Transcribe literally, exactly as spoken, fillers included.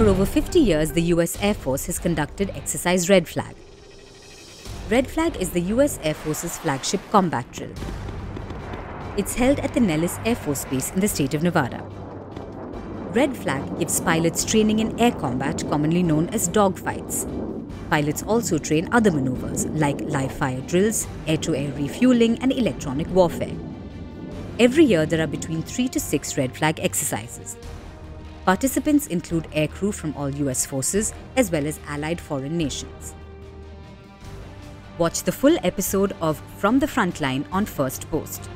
For over fifty years, the U S Air Force has conducted Exercise Red Flag. Red Flag is the U S Air Force's flagship combat drill. It's held at the Nellis Air Force Base in the state of Nevada. Red Flag gives pilots training in air combat, commonly known as dogfights. Pilots also train other maneuvers like live fire drills, air-to-air refueling and electronic warfare. Every year there are between three to six Red Flag exercises. Participants include aircrew from all U S forces as well as allied foreign nations. Watch the full episode of From the Frontline on First Post.